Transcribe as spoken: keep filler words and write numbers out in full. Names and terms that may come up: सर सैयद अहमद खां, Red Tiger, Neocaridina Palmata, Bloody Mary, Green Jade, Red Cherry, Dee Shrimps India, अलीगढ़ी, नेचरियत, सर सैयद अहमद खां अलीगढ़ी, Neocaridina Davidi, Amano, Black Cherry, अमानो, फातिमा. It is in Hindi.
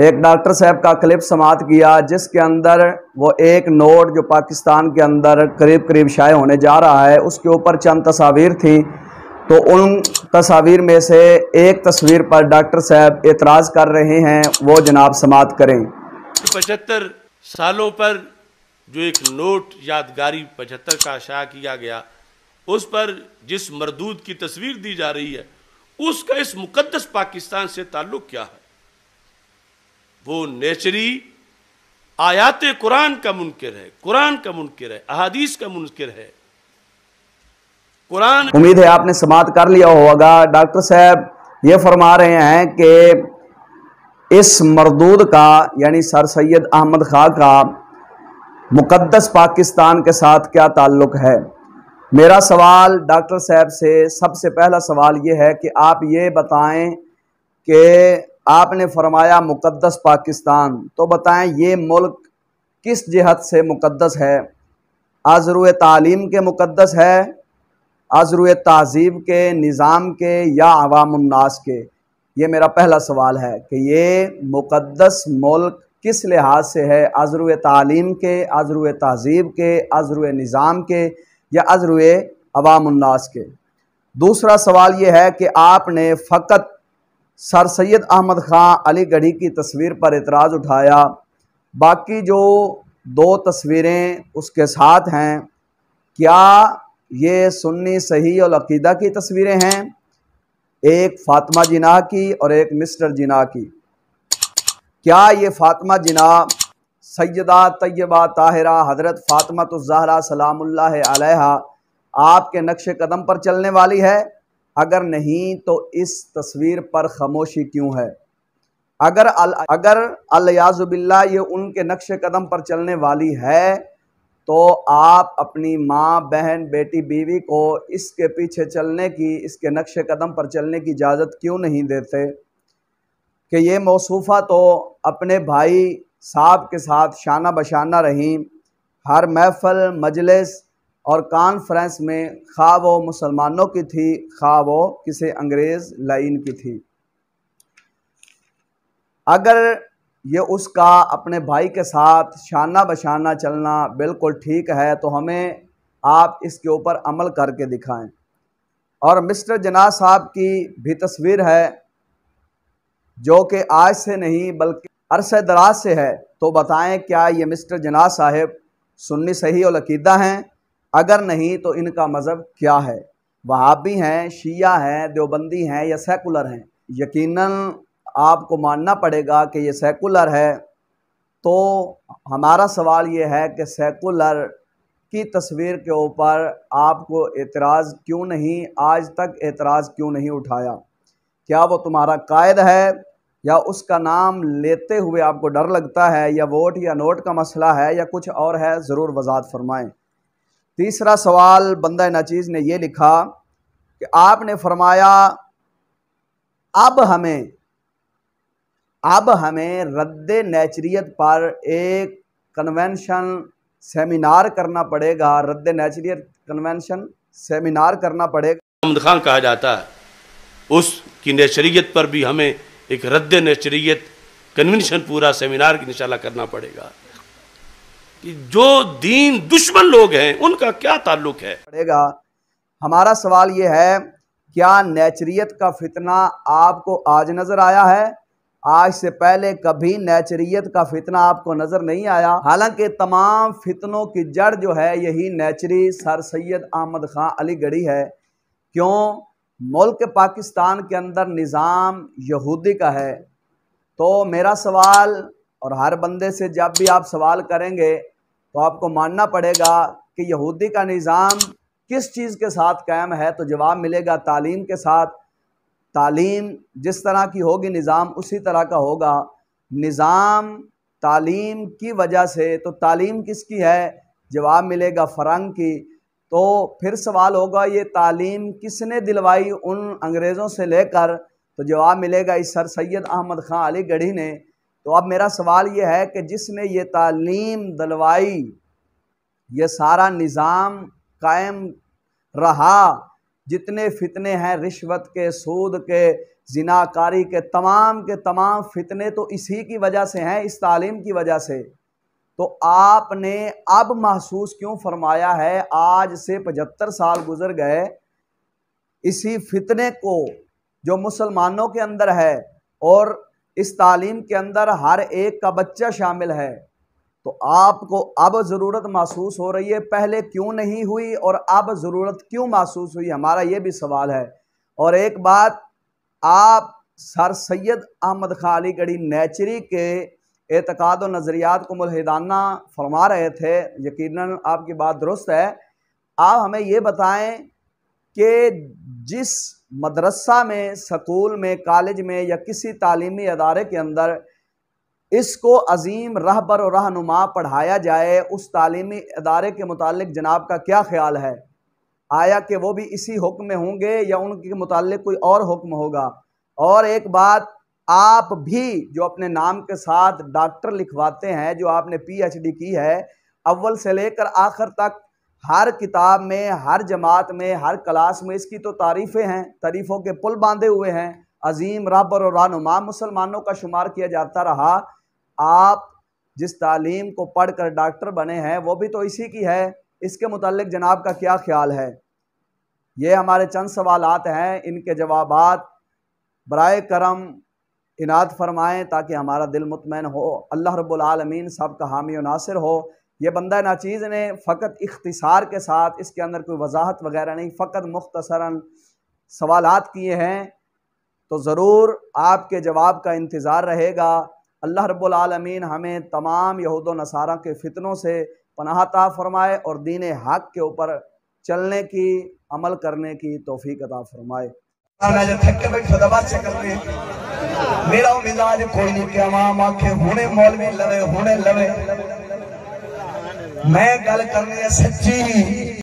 एक डॉक्टर साहब का क्लिप समाप्त किया जिसके अंदर वो एक नोट जो पाकिस्तान के अंदर करीब करीब शाये होने जा रहा है उसके ऊपर चंद तस्वीर थी, तो उन तस्वीर में से एक तस्वीर पर डॉक्टर साहब एतराज़ कर रहे हैं, वो जनाब समाप्त करें। पचहत्तर सालों पर जो एक नोट यादगारी पचहत्तर का शाया किया गया उस पर जिस मरदूद की तस्वीर दी जा रही है उसका इस मुकद्दस पाकिस्तान से ताल्लुक़ क्या है? वो नेचरी आयात कुरान का मुनकिर है, कुरान का मुनकिर है, अहादीस का मुनकिर है, कुरान। उम्मीद है आपने समाप्त कर लिया होगा। डॉक्टर साहब ये फरमा रहे हैं कि इस मरदूद का यानी सर सैयद अहमद खां का मुकद्दस पाकिस्तान के साथ क्या ताल्लुक़ है? मेरा सवाल डॉक्टर साहब से सबसे पहला सवाल ये है कि आप ये बताएं कि आपने फरमाया मुकद्दस पाकिस्तान, तो बताएं ये मुल्क किस जिहत से मुकद्दस है? आज़रूए तालीम के मुकद्दस है, आज़रूए तहज़ीब के, निज़ाम के, या अवामुन्नास के? ये मेरा पहला सवाल है कि ये मुकद्दस मुल्क किस लिहाज से है, आज़रूए तालीम के, आज़रूए तहज़ीब के, आज़रूए निज़ाम के, या आज़रूए अवामुन्नास के? दूसरा सवाल ये है कि आपने फ़कत सर सैयद अहमद खां अलीगढ़ी की तस्वीर पर एतराज़ उठाया, बाकी जो दो तस्वीरें उसके साथ हैं क्या ये सुन्नी सही और अक़ीदा की तस्वीरें हैं? एक फातिमा जिन्ना की और एक मिस्टर जिन्ना की। क्या ये फातिमा जिन्ना सैयदा तैयबा ताहिरा हज़रत फातिमा तो ज़हरा सलामुल्लाह अलैहा आपके नक्शे कदम पर चलने वाली है? अगर नहीं तो इस तस्वीर पर खामोशी क्यों है? अगर अल, अगर अलियाज़ुबिल्लाह ये उनके नक्शे कदम पर चलने वाली है तो आप अपनी माँ, बहन, बेटी, बीवी को इसके पीछे चलने की, इसके नक्शे कदम पर चलने की इजाज़त क्यों नहीं देते? कि ये मौसूफ़ा तो अपने भाई साहब के साथ शाना बशाना रहीं, हर महफल, मजलिस और कॉन्फ्रेंस में, खा वो मुसलमानों की थी, खा वो किसी अंग्रेज़ लाइन की थी। अगर ये उसका अपने भाई के साथ शाना बशाना चलना बिल्कुल ठीक है तो हमें आप इसके ऊपर अमल करके दिखाएं। और मिस्टर जिन्ना साहब की भी तस्वीर है जो कि आज से नहीं बल्कि अरसे दराज से है, तो बताएं क्या ये मिस्टर जिन्ना साहब सुन्नी सही और अक़ीदा हैं? अगर नहीं तो इनका मज़हब क्या है? वहाबी हैं, शिया हैं, देवबंदी हैं, या सेकुलर हैं? यकीनन आपको मानना पड़ेगा कि ये सेकुलर है। तो हमारा सवाल ये है कि सेकुलर की तस्वीर के ऊपर आपको एतराज़ क्यों नहीं, आज तक एतराज़ क्यों नहीं उठाया? क्या वो तुम्हारा कायद है या उसका नाम लेते हुए आपको डर लगता है, या वोट या नोट का मसला है, या कुछ और है? ज़रूर वजाहत फरमाएँ। तीसरा सवाल बंदा नाचीज़ ने ये लिखा कि आपने फरमाया अब हमें अब हमें रद्दे नेचरियत पर एक कन्वेंशन सेमिनार करना पड़ेगा, रद्दे नेचरियत कन्वेंशन सेमिनार करना पड़ेगा। अहमद खान कहा जाता है उसकी नेचरियत पर भी हमें एक रद्दे नेचरियत कन्वेंशन पूरा सेमिनार इंशाल्लाह करना पड़ेगा। कि जो दीन दुश्मन लोग हैं उनका क्या ताल्लुक है? पड़ेगा। हमारा सवाल ये है क्या नेचरियत का फितना आपको आज नज़र आया है? आज से पहले कभी नेचरियत का फितना आपको नज़र नहीं आया, हालांकि तमाम फितनों की जड़ जो है यही नेचरी सर सैयद अहमद खां अलीगढ़ी है। क्यों? मुल्क पाकिस्तान के अंदर निज़ाम यहूदी का है। तो मेरा सवाल, और हर बंदे से जब भी आप सवाल करेंगे तो आपको मानना पड़ेगा कि यहूदी का निज़ाम किस चीज़ के साथ कायम है, तो जवाब मिलेगा तालीम के साथ। तालीम जिस तरह की होगी निज़ाम उसी तरह का होगा। निज़ाम तालीम की वजह से, तो तालीम किसकी है? जवाब मिलेगा फ़रंग की। तो फिर सवाल होगा ये तालीम किसने दिलवाई उन अंग्रेज़ों से लेकर, तो जवाब मिलेगा इस सर सैयद अहमद खां अलीगढ़ी ने। तो अब मेरा सवाल ये है कि जिसने ये तालीम दिलवाई, ये सारा निज़ाम कायम रहा, जितने फितने हैं रिश्वत के, सूद के, जिनाकारी के तमाम के तमाम फितने तो इसी की वजह से हैं, इस तालीम की वजह से। तो आपने अब महसूस क्यों फरमाया है, आज से पचहत्तर साल गुजर गए, इसी फितने को जो मुसलमानों के अंदर है और इस तालीम के अंदर हर एक का बच्चा शामिल है, तो आपको अब ज़रूरत महसूस हो रही है, पहले क्यों नहीं हुई और अब ज़रूरत क्यों महसूस हुई, हमारा ये भी सवाल है। और एक बात, आप सर सैयद अहमद खां अलीगढ़ी नेचरी के एतकाद और नज़रियात को मुलहिदाना फरमा रहे थे, यकीनन आपकी बात दुरुस्त है। आप हमें ये बताएं कि जिस मदरसा में, स्कूल में, कॉलेज में या किसी तालीमी अदारे के अंदर इसको अजीम रहबर और रहनुमा पढ़ाया जाए, उस तालीमी अदारे के मुतालिक जनाब का क्या ख्याल है? आया कि वो भी इसी हुक्म में होंगे या उनके मुतालिक कोई और हुक्म होगा? और एक बात, आप भी जो अपने नाम के साथ डॉक्टर लिखवाते हैं, जो आपने पीएचडी की है, अव्वल से लेकर आखिर तक हर किताब में, हर जमात में, हर क्लास में इसकी तो तारीफ़ें हैं, तारीफ़ों के पुल बांधे हुए हैं, अजीम रहबर और रहनुमा मुसलमानों का शुमार किया जाता रहा। आप जिस तालीम को पढ़कर डॉक्टर बने हैं वो भी तो इसी की है, इसके मुतालिक जनाब का क्या ख्याल है? ये हमारे चंद सवालात हैं, इनके जवाबात बराए करम इनात फरमाएँ ताकि हमारा दिल मुतमईन हो। अल्लाह रब्बुल आलमीन सब का हामी और नासिर हो। ये बंदा नाचीज़ ने फ़कत इख्तिसार के साथ, इसके अंदर कोई वजाहत वगैरह नहीं, फ़कत मुख्तसरन सवालात किए हैं, तो ज़रूर आपके जवाब का इंतज़ार रहेगा। अल्लाह रब्बुल आलमीन हमें तमाम यहूद व नसारा के फितनों से पनाह अता फरमाए और दीन हक़ के ऊपर चलने की, अमल करने की तौफीक अता फरमाए। मेरा मिजाज कोई नहीं क्या मां आखे हुणे मौलवी लवे हुणे लवे मैं गल करनी है सच्ची।